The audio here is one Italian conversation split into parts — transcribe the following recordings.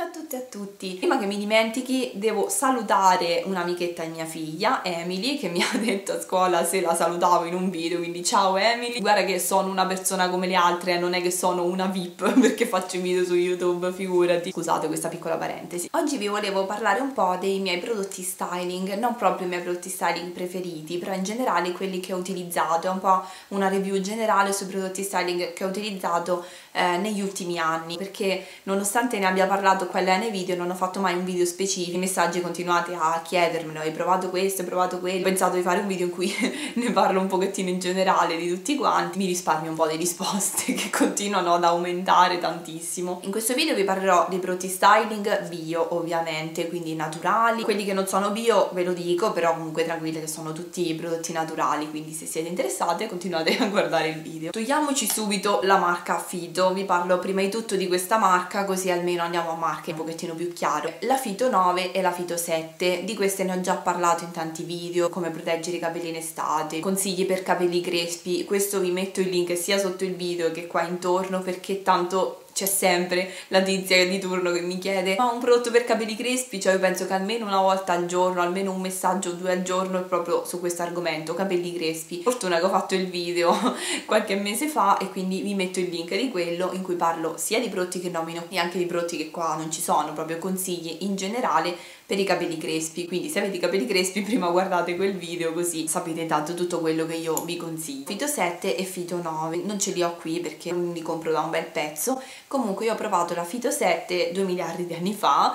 Ciao a tutti e a tutti! Prima che mi dimentichi devo salutare un'amichetta di mia figlia, Emily, che mi ha detto a scuola se la salutavo in un video, quindi ciao Emily! Guarda che sono una persona come le altre, non è che sono una VIP perché faccio i video su YouTube, figurati! Scusate questa piccola parentesi. Oggi vi volevo parlare un po' dei miei prodotti styling, non proprio i miei prodotti styling preferiti, però in generale quelli che ho utilizzato, è un po' una review generale sui prodotti styling che ho utilizzato negli ultimi anni, perché nonostante ne abbia parlato quella nei video non ho fatto mai un video specifico. I messaggi continuate a chiedermelo: hai provato questo, hai provato quello. Ho pensato di fare un video in cui ne parlo un pochettino in generale di tutti quanti, mi risparmio un po' di risposte che continuano ad aumentare tantissimo. In questo video vi parlerò dei prodotti styling bio, ovviamente, quindi naturali. Quelli che non sono bio ve lo dico, però comunque tranquille che sono tutti prodotti naturali, quindi se siete interessate continuate a guardare il video. Togliamoci subito la marca Phyto, vi parlo prima di tutto di questa marca così almeno andiamo a marca un pochettino più chiaro. La Phyto 9 e la Phyto 7, di queste ne ho già parlato in tanti video, come proteggere i capelli in estate, consigli per capelli crespi. Questo vi metto il link sia sotto il video che qua intorno, perché tanto c'è sempre la tizia di turno che mi chiede ma un prodotto per capelli crespi? Cioè io penso che almeno una volta al giorno, almeno un messaggio o due al giorno è proprio su questo argomento, capelli crespi. Fortuna che ho fatto il video qualche mese fa e quindi vi metto il link di quello in cui parlo sia di prodotti che nomino e anche di prodotti che qua non ci sono, proprio consigli in generale per i capelli crespi. Quindi se avete i capelli crespi prima guardate quel video così sapete intanto tutto quello che io vi consiglio. Phyto 7 e Phyto 9 non ce li ho qui perché non li compro da un bel pezzo. Comunque io ho provato la Phyto 7 2 miliardi di anni fa,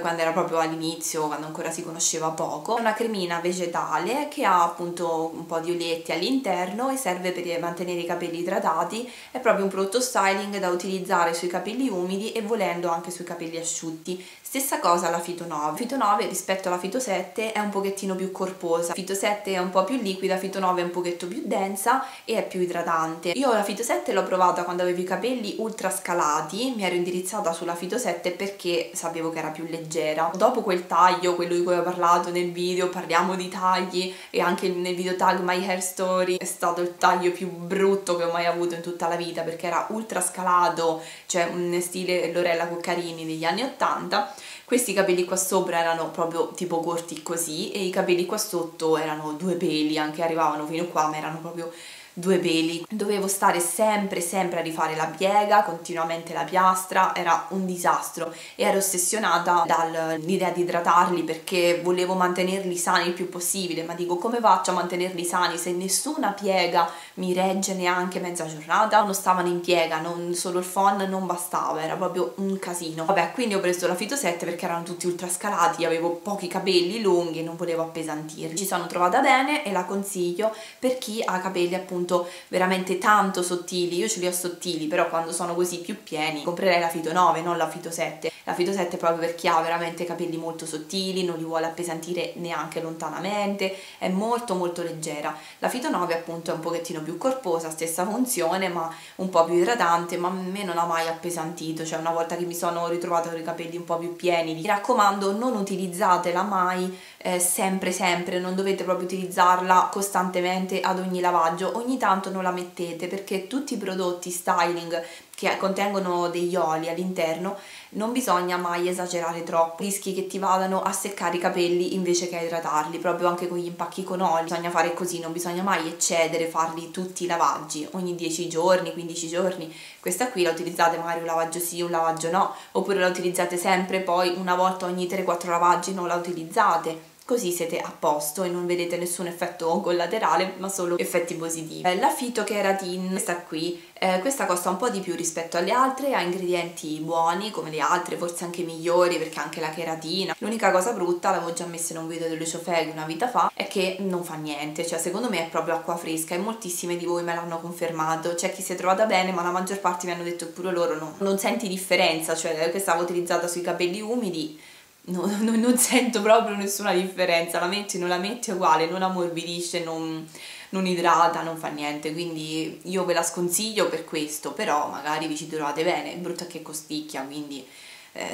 quando era proprio all'inizio, quando ancora si conosceva poco. È una cremina vegetale che ha appunto un po' di olietti all'interno e serve per mantenere i capelli idratati. È proprio un prodotto styling da utilizzare sui capelli umidi e volendo anche sui capelli asciutti. Stessa cosa la Phyto 9. Phyto 9 rispetto alla Phyto 7 è un pochettino più corposa. Phyto 7 è un po' più liquida, Phyto 9 è un pochetto più densa e è più idratante. Io la Phyto 7 l'ho provata quando avevo i capelli ultra scalati, mi ero indirizzata sulla Phyto 7 perché sapevo che era più leggera. Dopo quel taglio, quello di cui ho parlato nel video, parliamo di tagli e anche nel video tag My Hair Story, è stato il taglio più brutto che ho mai avuto in tutta la vita perché era ultra scalato, cioè un stile Lorella Cuccarini degli anni 80. Questi capelli qua sopra erano proprio tipo corti così e i capelli qua sotto erano due peli, anche arrivavano fino qua ma erano proprio due peli. Dovevo stare sempre a rifare la piega, continuamente la piastra, era un disastro e ero ossessionata dall'idea di idratarli perché volevo mantenerli sani il più possibile, ma dico come faccio a mantenerli sani se nessuna piega mi regge neanche mezza giornata? Non stavano in piega, solo il phon non bastava, era proprio un casino. Vabbè, quindi ho preso la Phyto 7 perché erano tutti ultrascalati, avevo pochi capelli lunghi e non volevo appesantirli. Ci sono trovata bene e la consiglio per chi ha capelli appunto veramente tanto sottili. Io ce li ho sottili, però quando sono così più pieni comprerei la Phyto 9, non la Phyto 7. La Phyto 7 è proprio per chi ha veramente capelli molto sottili, non li vuole appesantire neanche lontanamente, è molto leggera. La Phyto 9 appunto è un pochettino più corposa, stessa funzione ma un po' più idratante, ma a me non ha mai appesantito, cioè una volta che mi sono ritrovata con i capelli un po' più pieni. Mi raccomando, non utilizzatela mai sempre, non dovete proprio utilizzarla costantemente ad ogni lavaggio, ogni tanto non la mettete perché tutti i prodotti styling che contengono degli oli all'interno non bisogna mai esagerare troppo, rischi che ti vadano a seccare i capelli invece che a idratarli, proprio anche con gli impacchi con oli bisogna fare così, non bisogna mai eccedere, farli tutti i lavaggi ogni 10 giorni, 15 giorni. Questa qui la utilizzate magari un lavaggio sì, un lavaggio no, oppure la utilizzate sempre, poi una volta ogni 3-4 lavaggi non la utilizzate. Così siete a posto e non vedete nessun effetto collaterale, ma solo effetti positivi. La Phytokératine, questa qui, questa costa un po' di più rispetto alle altre, ha ingredienti buoni come le altre, forse anche migliori perché anche la cheratina. L'unica cosa brutta, l'avevo già messa in un video di Lucio Feghi una vita fa, è che non fa niente, cioè secondo me è proprio acqua fresca e moltissime di voi me l'hanno confermato. C'è chi si è trovata bene, ma la maggior parte mi hanno detto pure loro no, non senti differenza, cioè questa l'ho utilizzata sui capelli umidi. Non sento proprio nessuna differenza, la metti o non la metti è uguale, non ammorbidisce, non idrata, non fa niente, quindi io ve la sconsiglio per questo, però magari vi ci trovate bene. Il brutto è che costicchia, quindi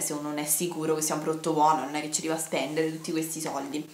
se uno non è sicuro che sia un prodotto buono non è che ci arriva a spendere tutti questi soldi.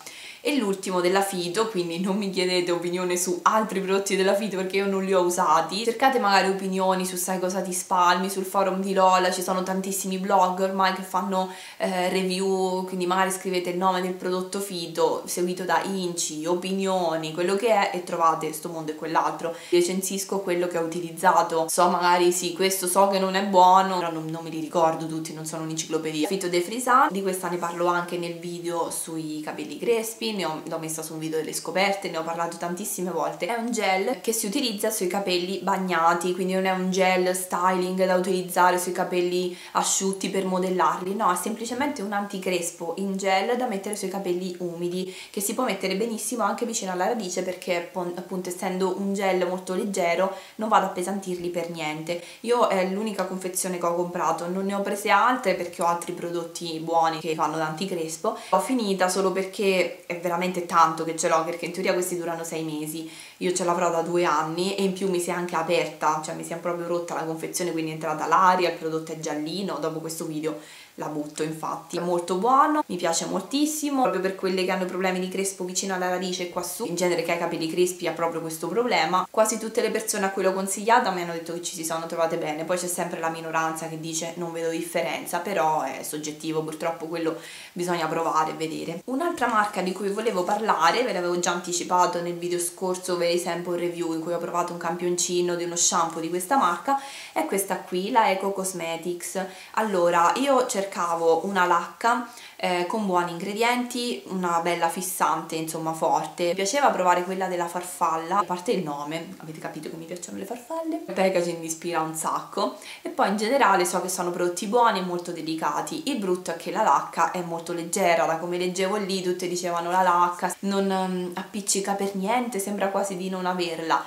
e l'ultimo della Phyto, quindi non mi chiedete opinione su altri prodotti della Phyto perché io non li ho usati. Cercate magari opinioni su sai cosa ti spalmi, sul forum di Lola ci sono tantissimi blog ormai che fanno review, quindi magari scrivete il nome del prodotto Phyto seguito da inci, opinioni, quello che è, e trovate sto mondo e quell'altro. Recensisco quello che ho utilizzato, so magari sì questo so che non è buono, però non me li ricordo tutti, non sono un'enciclopedia. Phytodéfrisant, di questa ne parlo anche nel video sui capelli crespi, l'ho messa su un video delle scoperte, ne ho parlato tantissime volte. È un gel che si utilizza sui capelli bagnati, quindi non è un gel styling da utilizzare sui capelli asciutti per modellarli, no, è semplicemente un anticrespo in gel da mettere sui capelli umidi, che si può mettere benissimo anche vicino alla radice perché appunto essendo un gel molto leggero non vado a appesantirli per niente. Io è l'unica confezione che ho comprato, non ne ho prese altre perché ho altri prodotti buoni che fanno da anticrespo. L'ho finita solo perché è veramente tanto che ce l'ho, perché in teoria questi durano 6 mesi, io ce l'avrò da 2 anni e in più mi si è anche aperta, cioè mi si è proprio rotta la confezione, quindi è entrata l'aria, il prodotto è giallino, dopo questo video la butto. Infatti è molto buono, mi piace moltissimo, proprio per quelle che hanno problemi di crespo vicino alla radice e qua su, in genere chi ha i capelli crespi ha proprio questo problema. Quasi tutte le persone a cui l'ho consigliata mi hanno detto che ci si sono trovate bene, poi c'è sempre la minoranza che dice non vedo differenza, però è soggettivo, purtroppo quello bisogna provare e vedere. Un'altra marca di cui volevo parlare, ve l'avevo già anticipato nel video scorso, ve sempre un review in cui ho provato un campioncino di uno shampoo di questa marca, è questa qui, la Eco Cosmetics. Allora, io cercavo una lacca con buoni ingredienti, una bella fissante, insomma forte. Mi piaceva provare quella della farfalla, a parte il nome, avete capito che mi piacciono le farfalle, il packaging mi ispira un sacco, e poi in generale so che sono prodotti buoni e molto delicati. Il brutto è che la lacca è molto leggera, da come leggevo lì tutte dicevano la lacca non appiccica per niente, sembra quasi di non averla.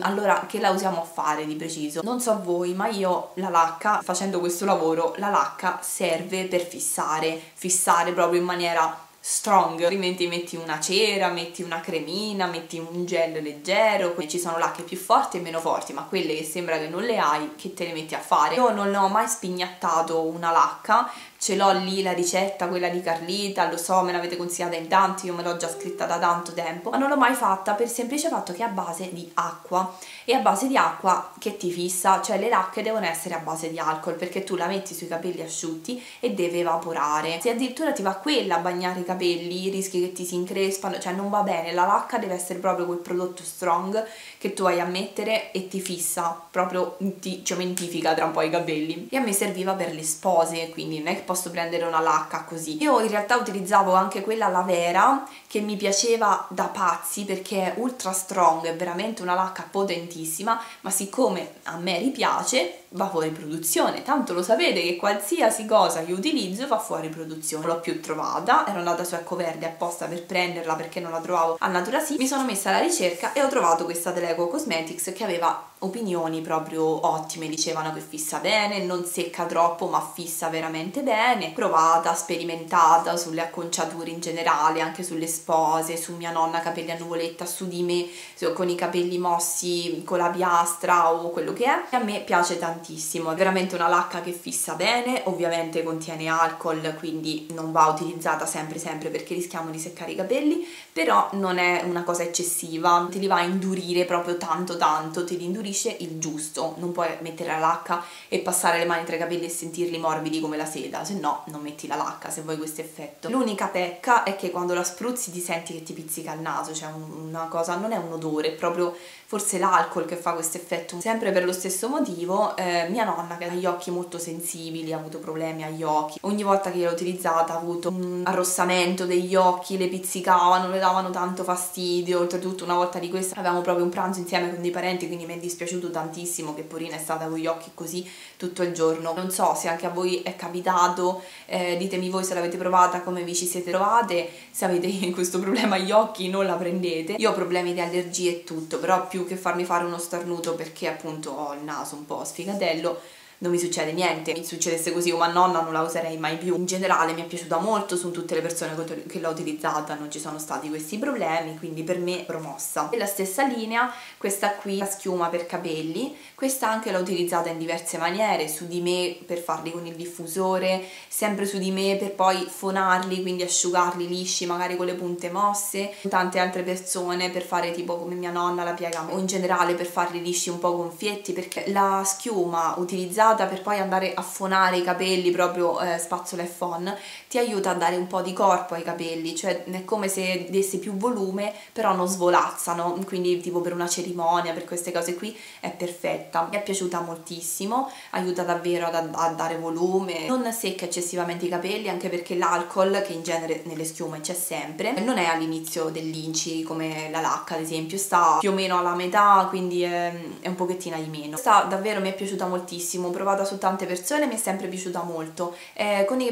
Allora, che la usiamo a fare di preciso? Non so voi, ma io la lacca, facendo questo lavoro, la lacca serve per fissare proprio in maniera strong, altrimenti metti una cera, metti una cremina, metti un gel leggero. Ci sono lacche più forti e meno forti, ma quelle che sembra che non le hai, che te le metti a fare? Io non ho mai spignattato una lacca, ce l'ho lì la ricetta, quella di Carlita, lo so, me l'avete consigliata in tanti, io me l'ho già scritta da tanto tempo, ma non l'ho mai fatta per il semplice fatto che è a base di acqua, e a base di acqua che ti fissa, cioè le lacche devono essere a base di alcol perché tu la metti sui capelli asciutti e deve evaporare. Se addirittura ti va quella a bagnare i capelli, rischi che ti si increspano, cioè non va bene. La lacca deve essere proprio quel prodotto strong che tu vai a mettere e ti fissa, proprio ti cementifica tra un po' i capelli. E a me serviva per le spose, quindi non è che posso prendere una lacca così. Io in realtà utilizzavo anche quella Lavera, che mi piaceva da pazzi perché è ultra strong, è veramente una lacca potentissima, ma siccome a me ripiace va fuori produzione, tanto lo sapete che qualsiasi cosa che utilizzo va fuori produzione. Non l'ho più trovata, ero andata su Ecco Verde apposta per prenderla perché non la trovavo a Naturasi, mi sono messa alla ricerca e ho trovato questa dell'Eco Cosmetics che aveva opinioni proprio ottime, dicevano che fissa bene, non secca troppo ma fissa veramente bene, provata, sperimentata sulle acconciature in generale, anche sulle spose, su mia nonna capelli a nuvoletta, su di me con i capelli mossi con la piastra o quello che è. E a me piace tantissimo, è veramente una lacca che fissa bene, ovviamente contiene alcol quindi non va utilizzata sempre perché rischiamo di seccare i capelli, però non è una cosa eccessiva, te li va a indurire proprio tanto, te li indurisce il giusto, non puoi mettere la lacca e passare le mani tra i capelli e sentirli morbidi come la seda, se no non metti la lacca se vuoi questo effetto. L'unica pecca è che quando la spruzzi ti senti che ti pizzica il naso, cioè una cosa, non è un odore, è proprio forse l'alcol che fa questo effetto. Sempre per lo stesso motivo mia nonna, che ha gli occhi molto sensibili, ha avuto problemi agli occhi, ogni volta che l'ho utilizzata ha avuto un arrossamento degli occhi, le pizzicavano, le davano tanto fastidio. Oltretutto una volta di questa avevamo proprio un pranzo insieme con dei parenti, quindi mi è dispiaciuto tantissimo che Porina è stata con gli occhi così tutto il giorno. Non so se anche a voi è capitato, ditemi voi se l'avete provata, come vi ci siete trovate, se avete questo problema agli occhi non la prendete. Io ho problemi di allergie e tutto, però più che farmi fare uno starnuto perché appunto ho il naso un po' sfigatello, non mi succede niente. Mi succedesse così una nonna non la userei mai più. In generale mi è piaciuta molto, su tutte le persone che l'ho utilizzata non ci sono stati questi problemi, quindi per me promossa. Della stessa linea, questa qui, la schiuma per capelli, questa anche l'ho utilizzata in diverse maniere, su di me per farli con il diffusore, sempre su di me per poi fonarli, quindi asciugarli lisci magari con le punte mosse, tante altre persone per fare tipo come mia nonna la piega, o in generale per farli lisci un po' gonfietti, perché la schiuma utilizzata per poi andare a fonare i capelli proprio spazzola e fon ti aiuta a dare un po' di corpo ai capelli, cioè è come se desse più volume però non svolazzano, quindi tipo per una cerimonia, per queste cose qui è perfetta. Mi è piaciuta moltissimo, aiuta davvero a dare volume, non secca eccessivamente i capelli, anche perché l'alcol, che in genere nelle schiume c'è sempre, non è all'inizio dell'inci come la lacca ad esempio, sta più o meno alla metà, quindi è un pochettino di meno. Questa davvero mi è piaciuta moltissimo, provata su tante persone, mi è sempre piaciuta molto.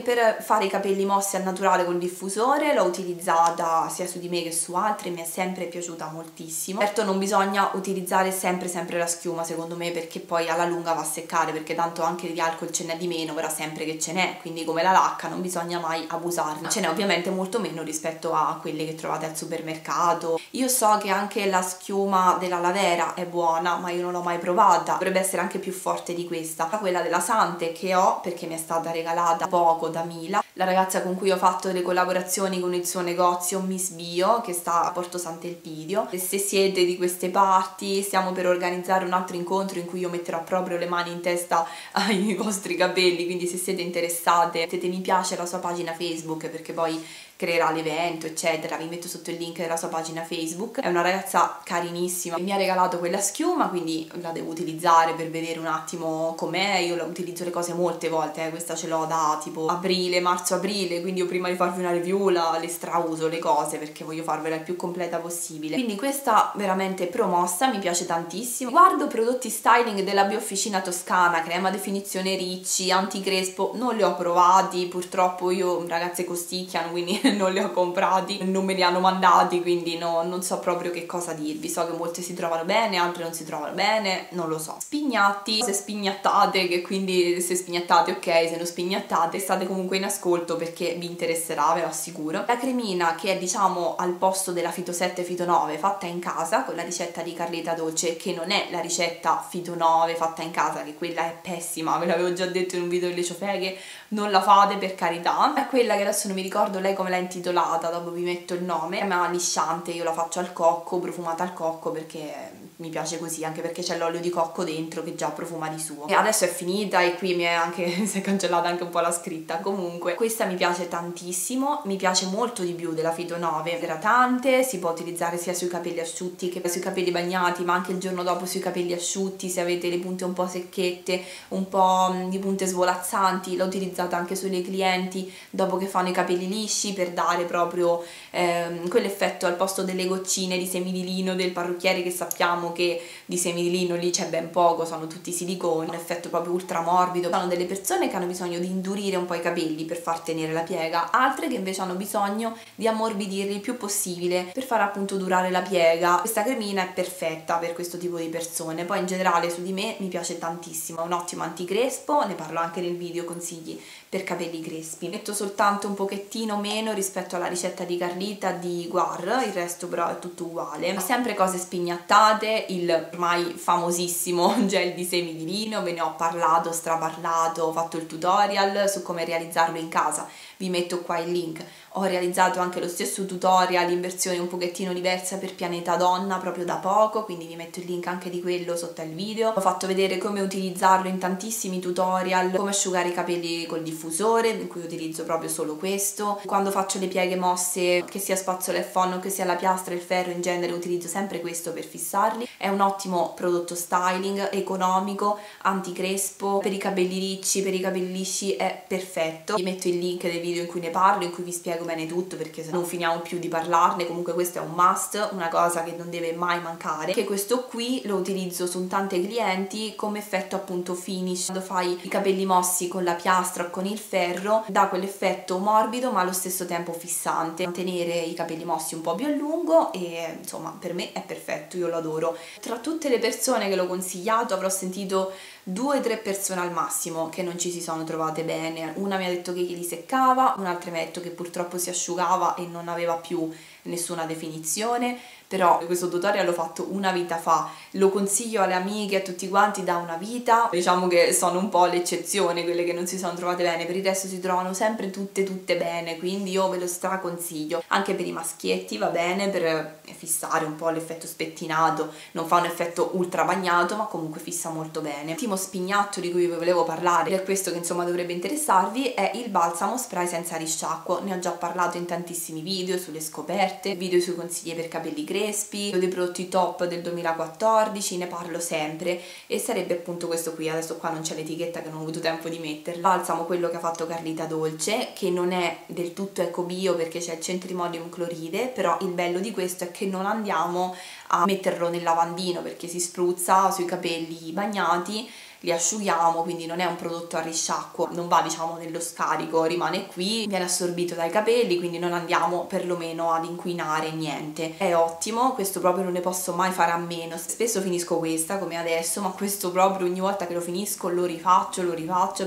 Per fare i capelli mossi al naturale col diffusore l'ho utilizzata sia su di me che su altri, mi è sempre piaciuta moltissimo. Certo non bisogna utilizzare sempre la schiuma secondo me, perché poi alla lunga va a seccare, perché tanto anche di alcol ce n'è di meno, però sempre che ce n'è, quindi come la lacca non bisogna mai abusarne. Ce n'è ovviamente molto meno rispetto a quelle che trovate al supermercato. Io so che anche la schiuma della Lavera è buona, ma io non l'ho mai provata, dovrebbe essere anche più forte di questa. Quella della Sante che ho, perché mi è stata regalata poco da Mila, la ragazza con cui ho fatto le collaborazioni con il suo negozio Miss Bio, che sta a Porto Sant'Elpidio. Se siete di queste parti, stiamo per organizzare un altro incontro in cui io metterò proprio le mani in testa ai vostri capelli, quindi se siete interessate mettete mi piace alla sua pagina Facebook, perché poi creerà l'evento eccetera. Vi metto sotto il link della sua pagina Facebook. È una ragazza carinissima, mi ha regalato quella schiuma, quindi la devo utilizzare per vedere un attimo com'è. Io la utilizzo le cose molte volte, questa ce l'ho da tipo aprile, marzo-aprile, quindi io prima di farvi una review le strauso le cose, perché voglio farvela il più completa possibile. Quindi questa veramente promossa, mi piace tantissimo. Guardo prodotti styling della Biofficina Toscana, crema definizione ricci, anticrespo, non li ho provati, purtroppo io ragazze costicchiano, quindi non li ho comprati, non me li hanno mandati, quindi no, non so proprio che cosa dirvi. So che molte si trovano bene, altre non si trovano bene, non lo so. Spignatti, se spignattate, che quindi se spignattate ok, se non spignattate state comunque in ascolto perché vi interesserà, ve lo assicuro. La cremina, che è diciamo al posto della Phyto 7 Phyto 9 fatta in casa con la ricetta di Carlita Dolce, che non è la ricetta Phyto 9 fatta in casa, che quella è pessima, ve l'avevo già detto in un video delle ciofeche, non la fate per carità. È quella che adesso non mi ricordo lei come l'ha intitolata, dopo vi metto il nome. È una lisciante, io la faccio al cocco, profumata al cocco, perché mi piace così, anche perché c'è l'olio di cocco dentro che già profuma di suo. E adesso è finita e qui mi è anche, si è cancellata anche un po' la scritta. Comunque questa mi piace tantissimo, mi piace molto di più della Phyto 9, idratante, si può utilizzare sia sui capelli asciutti che sui capelli bagnati, ma anche il giorno dopo sui capelli asciutti, se avete le punte un po' secchette, un po' di punte svolazzanti. L'ho utilizzata anche sulle clienti dopo che fanno i capelli lisci, per dare proprio quell'effetto al posto delle goccine di semi di lino del parrucchiere, che sappiamo che di semi di lino lì c'è ben poco, sono tutti siliconi, un effetto proprio ultra morbido. Sono delle persone che hanno bisogno di indurire un po' i capelli per far tenere la piega, altre che invece hanno bisogno di ammorbidirli il più possibile per far appunto durare la piega. Questa cremina è perfetta per questo tipo di persone. Poi in generale su di me mi piace tantissimo, è un ottimo anticrespo, ne parlo anche nel video consigli per capelli crespi. Metto soltanto un pochettino meno rispetto alla ricetta di Carlita di Guar, il resto però è tutto uguale. Sempre cose spignattate, il ormai famosissimo gel di semi di lino, ve ne ho parlato, straparlato, ho fatto il tutorial su come realizzarlo in casa, vi metto qua il link. Ho realizzato anche lo stesso tutorial in versione un pochettino diversa per Pianeta Donna proprio da poco, quindi vi metto il link anche di quello sotto al video. Ho fatto vedere come utilizzarlo in tantissimi tutorial, come asciugare i capelli col diffusore, in cui utilizzo proprio solo questo. Quando faccio le pieghe mosse, che sia spazzola e fon o che sia la piastra e il ferro, in genere utilizzo sempre questo per fissarli. È un ottimo prodotto styling, economico, anticrespo, per i capelli ricci, per i capelli lisci è perfetto. Vi metto il link del video in cui ne parlo, in cui vi spiego bene tutto, perché se no non finiamo più di parlarne. Comunque questo è un must, una cosa che non deve mai mancare. Che questo qui lo utilizzo su tante clienti come effetto appunto finish, quando fai i capelli mossi con la piastra o con il ferro, dà quell'effetto morbido ma allo stesso tempo fissante, mantenere i capelli mossi un po' più a lungo, e insomma per me è perfetto, io lo adoro. Tra tutte le persone che l'ho consigliato avrò sentito 2 o 3 persone al massimo che non ci si sono trovate bene. Una mi ha detto che li seccava, un'altra mi ha detto che purtroppo si asciugava e non aveva più nessuna definizione, però questo tutorial l'ho fatto una vita fa, lo consiglio alle amiche, a tutti quanti da una vita. Diciamo che sono un po' l'eccezione quelle che non si sono trovate bene, per il resto si trovano sempre tutte bene, quindi io ve lo straconsiglio. Anche per i maschietti va bene per fissare un po' l'effetto spettinato, non fa un effetto ultra bagnato ma comunque fissa molto bene. L'ultimo spignatto di cui vi volevo parlare, ed è questo che insomma dovrebbe interessarvi, è il balsamo spray senza risciacquo. Ne ho già parlato in tantissimi video sulle scoperte, video sui consigli per capelli crespi, dei prodotti top del 2014, ne parlo sempre, e sarebbe appunto questo qui. Adesso qua non c'è l'etichetta che non ho avuto tempo di metterla. Balsamo quello che ha fatto Carlita Dolce, che non è del tutto ecobio perché c'è il centrimodium cloride, però il bello di questo è che non andiamo a metterlo nel lavandino perché si spruzza sui capelli bagnati, li asciughiamo, quindi non è un prodotto a risciacquo, non va diciamo nello scarico, rimane qui, viene assorbito dai capelli, quindi non andiamo perlomeno ad inquinare niente. È ottimo, questo proprio non ne posso mai fare a meno. Spesso finisco questa come adesso, ma questo proprio ogni volta che lo finisco lo rifaccio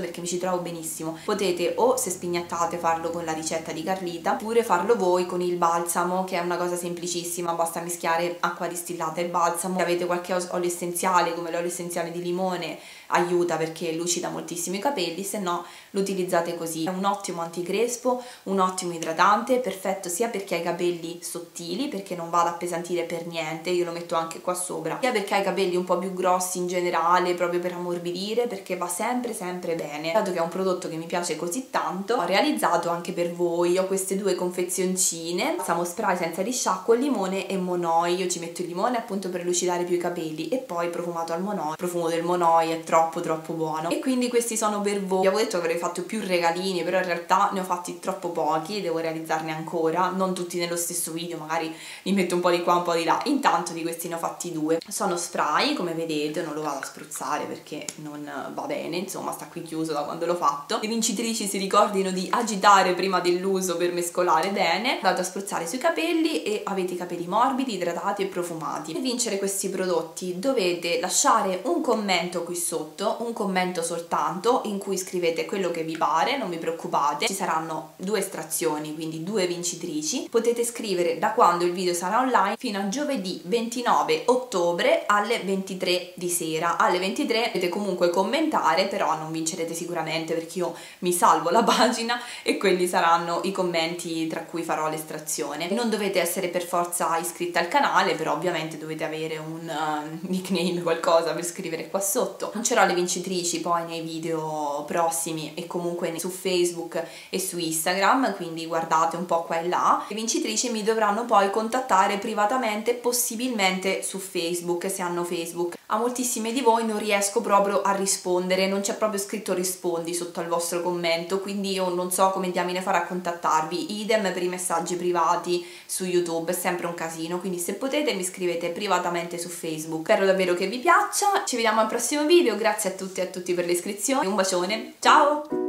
perché mi ci trovo benissimo. Potete o, se spignattate, farlo con la ricetta di Carlita, oppure farlo voi con il balsamo, che è una cosa semplicissima, basta mischiare acqua distillata e balsamo. Se avete qualche olio essenziale, come l'olio essenziale di limone, aiuta perché lucida moltissimo i capelli, se no lo utilizzate così. È un ottimo anticrespo, un ottimo idratante, perfetto sia perché ha i capelli sottili, perché non va ad appesantire per niente, io lo metto anche qua sopra, sia perché ha i capelli un po' più grossi in generale, proprio per ammorbidire, perché va sempre bene. Dato che è un prodotto che mi piace così tanto, ho realizzato anche per voi, ho queste 2 confezioncine, balsamo spray senza risciacquo, limone e monoi. Io ci metto il limone appunto per lucidare più i capelli, e poi profumato al monoi. Il profumo del monoi è troppo buono, e quindi questi sono per voi. Vi avevo detto che avrei fatto più regalini, però in realtà ne ho fatti troppo pochi e devo realizzarne ancora, non tutti nello stesso video, magari li metto un po' di qua un po' di là. Intanto di questi ne ho fatti 2, sono spray come vedete, non lo vado a spruzzare perché non va bene, insomma sta qui chiuso da quando l'ho fatto. Le vincitrici si ricordino di agitare prima dell'uso per mescolare bene. Vado a spruzzare sui capelli e avete i capelli morbidi, idratati e profumati. Per vincere questi prodotti dovete lasciare un commento qui sotto, un commento soltanto, in cui scrivete quello che vi pare, non vi preoccupate, ci saranno 2 estrazioni, quindi 2 vincitrici. Potete scrivere da quando il video sarà online fino a giovedì 29 ottobre alle 23 di sera. Alle 23 potete comunque commentare, però non vincerete sicuramente perché io mi salvo la pagina e quelli saranno i commenti tra cui farò l'estrazione. Non dovete essere per forza iscritti al canale, però ovviamente dovete avere un nickname, qualcosa per scrivere qua sotto. Annuncerò le vincitrici poi nei video prossimi e comunque su Facebook e su Instagram, quindi guardate un po' qua e là. Le vincitrici mi dovranno poi contattare privatamente, possibilmente su Facebook, se hanno Facebook. A moltissime di voi non riesco proprio a rispondere, non c'è proprio scritto rispondi sotto al vostro commento, quindi io non so come diamine farà a contattarvi. Idem per i messaggi privati su YouTube, è sempre un casino, quindi se potete mi scrivete privatamente su Facebook. Spero davvero che vi piaccia, ci vediamo al prossimo video. Grazie a tutti per le iscrizioni, un bacione, ciao!